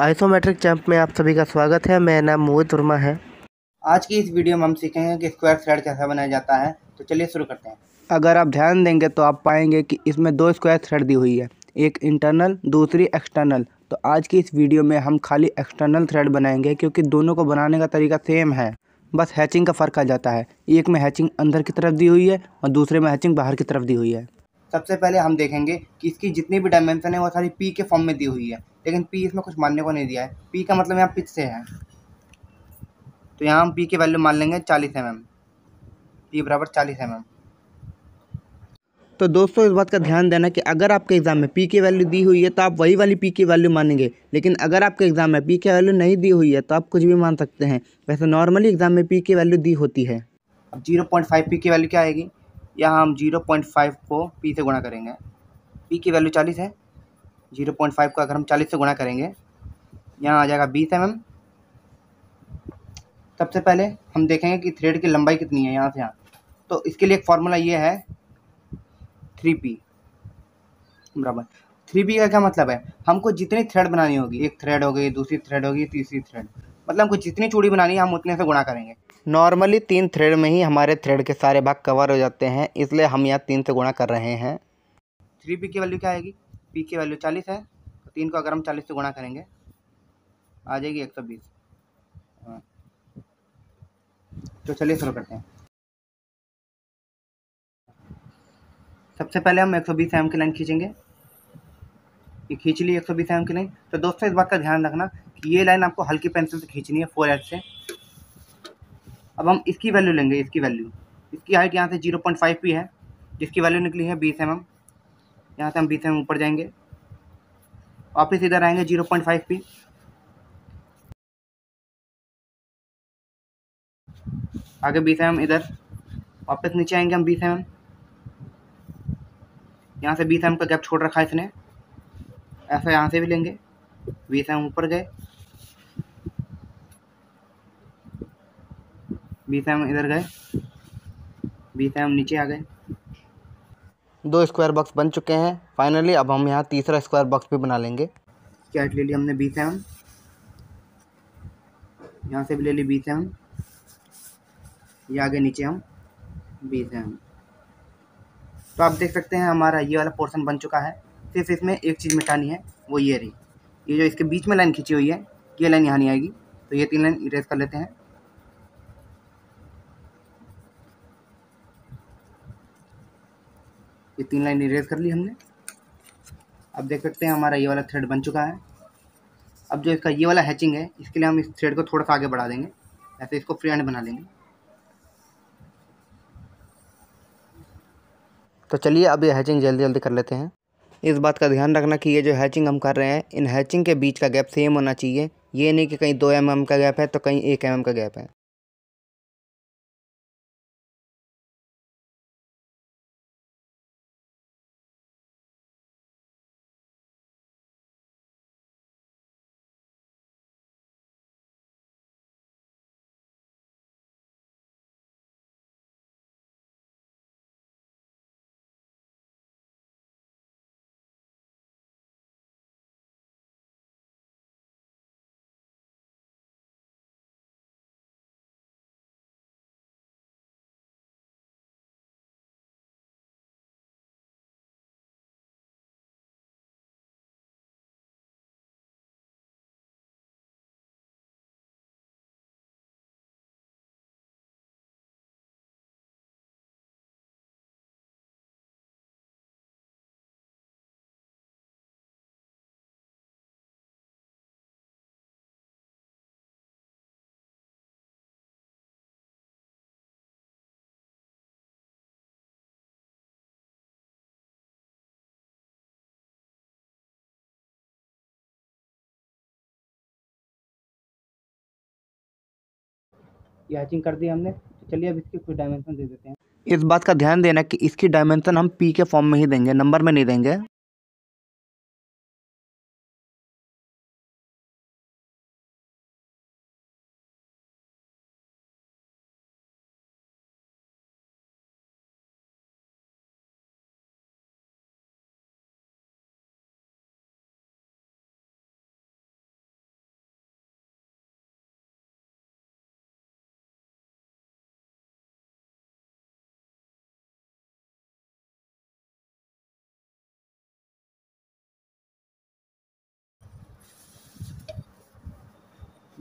Isometric champ में आप सभी का स्वागत है। मेरा नाम मोहित वर्मा है। आज की इस वीडियो में हम सीखेंगे कि स्क्वायर थ्रेड कैसा बनाया जाता है, तो चलिए शुरू करते हैं। अगर आप ध्यान देंगे तो आप पाएंगे कि इसमें दो स्क्वायर थ्रेड दी हुई है, एक इंटरनल दूसरी एक्सटर्नल। तो आज की इस वीडियो में हम खाली एक्सटर्नल थ्रेड बनाएंगे क्योंकि दोनों को बनाने का तरीका सेम है, बस हैचिंग का फ़र्क आ जाता है। एक में हैचिंग अंदर की तरफ दी हुई है और दूसरे में हैचिंग बाहर की तरफ दी हुई है। सबसे पहले हम देखेंगे कि इसकी जितनी भी डायमेंशन है वो सारी पी के फॉर्म में दी हुई है, लेकिन पी इसमें कुछ मानने को नहीं दिया है। पी का मतलब यहाँ पिच से है, तो यहाँ हम पी की वैल्यू मान लेंगे 40 mm। पी बराबर 40 mm। तो दोस्तों, इस बात का ध्यान देना कि अगर आपके एग्ज़ाम में पी की वैल्यू दी हुई है तो आप वही वाली पी की वैल्यू मानेंगे, लेकिन अगर आपके एग्ज़ाम में पी की वैल्यू नहीं दी हुई है तो आप कुछ भी मान सकते हैं। वैसे नॉर्मली एग्ज़ाम में पी की वैल्यू दी होती है। अब 0.5 पी की वैल्यू क्या आएगी? यहाँ हम 0.5 को पी से गुणा करेंगे। पी की वैल्यू 40 है, 0.5 को अगर हम 40 से गुणा करेंगे यहाँ आ जाएगा 20 mm। सबसे पहले हम देखेंगे कि थ्रेड की लंबाई कितनी है यहाँ से यहाँ, तो इसके लिए एक फार्मूला ये है 3P बराबर। 3P का क्या मतलब है? हमको जितनी थ्रेड बनानी होगी, एक थ्रेड हो गई, दूसरी थ्रेड होगी, तीसरी थ्रेड, मतलब हमको जितनी चूड़ी बनानी है हम उतने से गुणा करेंगे। नॉर्मली 3 थ्रेड में ही हमारे थ्रेड के सारे भाग कवर हो जाते हैं, इसलिए हम यहाँ 3 से गुणा कर रहे हैं। 3P की वैल्यू क्या आएगी? P की वैल्यू 40 है, तो 3 को अगर हम 40 से गुणा करेंगे आ जाएगी 120। तो चलिए शुरू करते हैं। सबसे पहले हम 120 mm की लाइन खींचेंगे। ये खींच ली 120 mm की लाइन। तो दोस्तों, इस बात का ध्यान रखना कि ये लाइन आपको हल्की पेंसिल से खींचनी है, 4H से। अब हम इसकी वैल्यू लेंगे, इसकी वैल्यू, इसकी हाइट यहाँ से 0.5P है, जिसकी वैल्यू निकली है 20 mm। यहाँ से हम 20 mm ऊपर जाएंगे, वापस इधर आएंगे 0.5P। आगे 20 mm इधर, वापस नीचे आएंगे हम 20 mm। यहाँ से 20 mm का गैप छोड़ रखा है इसने, ऐसा यहाँ से भी लेंगे, 20 mm ऊपर गए, 20 mm इधर गए, 20 mm नीचे आ गए। दो स्क्वायर बॉक्स बन चुके हैं फाइनली। अब हम यहाँ तीसरा स्क्वायर बॉक्स भी बना लेंगे। क्या ले ली हमने 20 mm, यहाँ से भी ले ली 20 mm, ये आगे नीचे हम 20 mm। तो आप देख सकते हैं हमारा ये वाला पोर्शन बन चुका है। सिर्फ इसमें एक चीज़ मिटानी है, वो ये रही, ये जो इसके बीच में लाइन खींची हुई है, ये लाइन यहाँ नहीं आएगी, तो ये 3 लाइन इरेज कर लेते हैं। ये 3 लाइन इरेज कर ली हमने। अब देख सकते हैं हमारा ये वाला थ्रेड बन चुका है। अब जो इसका ये वाला हैचिंग है, इसके लिए हम इस थ्रेड को थोड़ा सा आगे बढ़ा देंगे, ऐसे इसको फ्री हैंड बना लेंगे। तो चलिए अब ये हैचिंग जल्दी जल्दी कर लेते हैं। इस बात का ध्यान रखना कि ये जो हैचिंग हम कर रहे हैं, इन हैचिंग के बीच का गैप सेम होना चाहिए। ये नहीं कि कहीं 2 mm का गैप है तो कहीं 1 mm का गैप है। ये हैचिंग कर दी हमने। तो चलिए अब इसकी कुछ डायमेंशन दे देते हैं। इस बात का ध्यान देना कि इसकी डायमेंशन हम पी के फॉर्म में ही देंगे, नंबर में नहीं देंगे।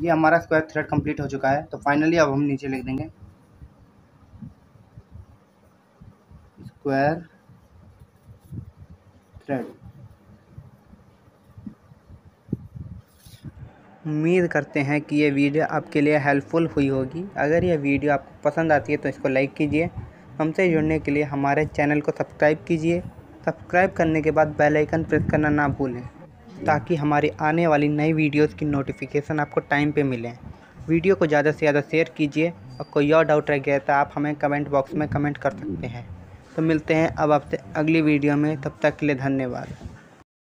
ये हमारा स्क्वायर थ्रेड कंप्लीट हो चुका है। तो फाइनली अब हम नीचे लिख देंगे स्क्वायर थ्रेड। उम्मीद करते हैं कि ये वीडियो आपके लिए हेल्पफुल हुई होगी। अगर ये वीडियो आपको पसंद आती है तो इसको लाइक कीजिए। हमसे जुड़ने के लिए हमारे चैनल को सब्सक्राइब कीजिए। सब्सक्राइब करने के बाद बेल आइकन प्रेस करना ना भूलें ताकि हमारी आने वाली नई वीडियोस की नोटिफिकेशन आपको टाइम पे मिले। वीडियो को ज़्यादा से ज़्यादा शेयर कीजिए और कोई और डाउट रह गया तो आप हमें कमेंट बॉक्स में कमेंट कर सकते हैं। तो मिलते हैं अब आपसे अगली वीडियो में, तब तक के लिए धन्यवाद।